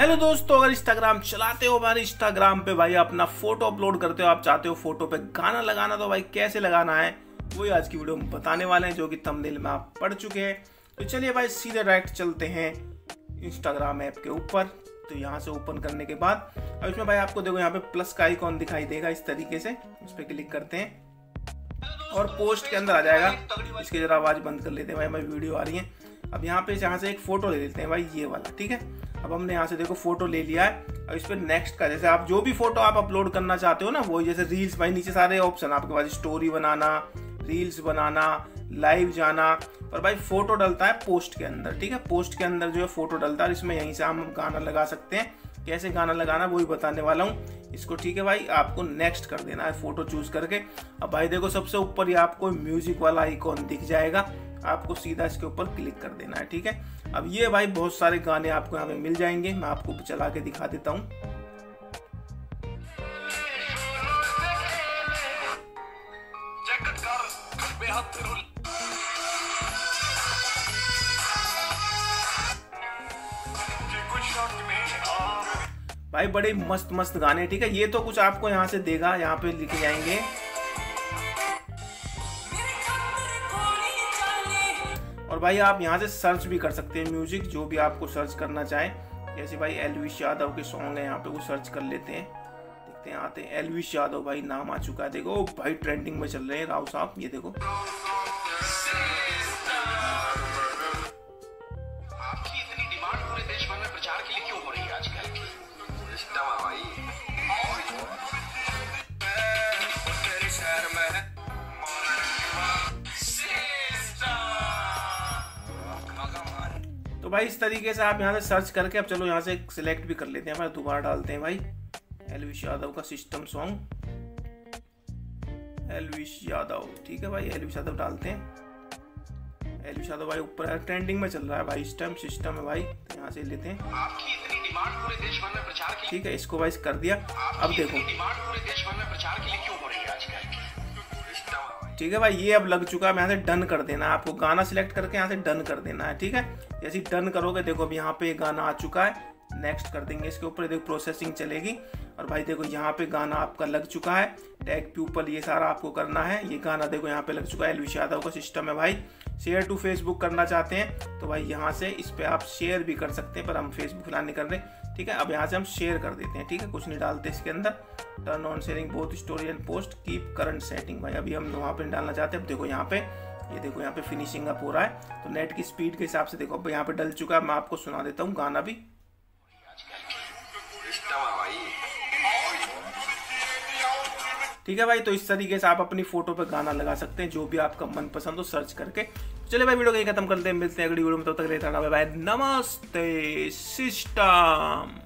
Hello दोस्तों, अगर Instagram चलाते हो, हमारे इंस्टाग्राम पे भाई अपना फोटो अपलोड करते हो, आप चाहते हो फोटो पे गाना लगाना, तो भाई कैसे लगाना है वही आज की वीडियो में बताने वाले हैं, जो कि थंबनेल में आप पढ़ चुके हैं। तो चलिए भाई सीधे डायरेक्ट चलते हैं इंस्टाग्राम ऐप के ऊपर। तो यहाँ से ओपन करने के बाद अब इसमें भाई आपको देखो यहाँ पे प्लस का आइकॉन दिखाई देगा इस तरीके से, उस पर क्लिक करते हैं और पोस्ट के अंदर आ जाएगा। इसकी जरा आवाज़ बंद कर लेते हैं भाई, हमारी वीडियो आ रही है। अब यहाँ पे यहाँ से एक फ़ोटो ले लेते हैं भाई, ये वाला, ठीक है। अब हमने यहाँ से देखो फ़ोटो ले लिया है। अब इस पर नेक्स्ट का, जैसे आप जो भी फ़ोटो आप अपलोड करना चाहते हो ना, वो जैसे रील्स भाई नीचे सारे ऑप्शन आपके पास, स्टोरी बनाना, रील्स बनाना, लाइव जाना, और भाई फ़ोटो डलता है पोस्ट के अंदर, ठीक है। पोस्ट के अंदर जो है फ़ोटो डलता है, और इसमें यहीं से हम गाना लगा सकते हैं। कैसे गाना लगाना वही बताने वाला हूँ इसको, ठीक है भाई। आपको नेक्स्ट कर देना है फोटो चूज करके। अब भाई देखो सबसे ऊपर ही आपको म्यूजिक वाला आइकॉन दिख जाएगा, आपको सीधा इसके ऊपर क्लिक कर देना है, ठीक है। अब ये भाई बहुत सारे गाने आपको यहाँ पे मिल जाएंगे, मैं आपको चला के दिखा देता हूँ। भाई बड़े मस्त मस्त गाने, ठीक है। ये तो कुछ आपको यहाँ से देगा, यहाँ पे लिखे जाएंगे। और भाई आप यहाँ से सर्च भी कर सकते हैं म्यूजिक, जो भी आपको सर्च करना चाहें। जैसे भाई एल्विश यादव के सॉन्ग है, यहाँ पे वो सर्च कर लेते हैं, देखते हैं आते हैं। एल्विश यादव भाई नाम आ चुका है, देखो भाई ट्रेंडिंग में चल रहे हैं राव साहब, ये देखो। तो भाई इस तरीके से आप यहाँ से सर्च करके, अब चलो यहाँ से सिलेक्ट भी कर लेते हैं भाई, दोबारा डालते हैं भाई एल्विश यादव का सिस्टम सॉन्ग, एल्विश यादव, ठीक है भाई। एल्विश यादव डालते हैं, एल्विश यादव भाई ऊपर ट्रेंडिंग में चल रहा है भाई इस टाइम, सिस्टम है भाई। तो यहाँ से लेते हैं, आपकी इतनी डिमांड पूरे देश भर में प्रचार की, ठीक है, इसको भाई कर दिया। अब देखो डिमांड पूरे देश भर में प्रचार के लिए क्यों हो रही है आजकल, ठीक है भाई। ये अब लग चुका है, यहाँ से डन कर देना है आपको, गाना सिलेक्ट करके यहाँ से डन कर देना है, ठीक है। जैसे डन करोगे देखो अब यहाँ पे गाना आ चुका है, नेक्स्ट कर देंगे इसके ऊपर, देखो प्रोसेसिंग चलेगी। और भाई देखो यहाँ पे गाना आपका लग चुका है, टैग पीपल ये सारा आपको करना है। ये गाना देखो यहाँ पे लग चुका है, एल्विश यादव का सिस्टम है भाई। शेयर टू फेसबुक करना चाहते हैं तो भाई यहाँ से इस पर आप शेयर भी कर सकते हैं, पर हम फेसबुक फिलहाल नहीं कर रहे, ठीक है। अब यहाँ से हम शेयर कर देते हैं, ठीक है, कुछ नहीं डालते इसके अंदर। Turn on sharing both story and post, keep current setting, भाई अभी हम वहाँ पे नहीं डालना चाहते। अब देखो यहाँ पे, ये देखो यहाँ पे फिनिशिंग अप हो रहा है, तो नेट की स्पीड के हिसाब से देखो अब यहाँ पे डल चुका है। मैं आपको सुना देता हूँ गाना भी, ठीक है भाई। तो इस तरीके से आप अपनी फोटो पे गाना लगा सकते हैं, जो भी आपका मनपसंद हो सर्च करके। चलिए भाई वीडियो को यहीं खत्म करते हैं, मिलते हैं अगली वीडियो में, तब तक लेता हूं, बाय बाय, नमस्ते सिस्टम।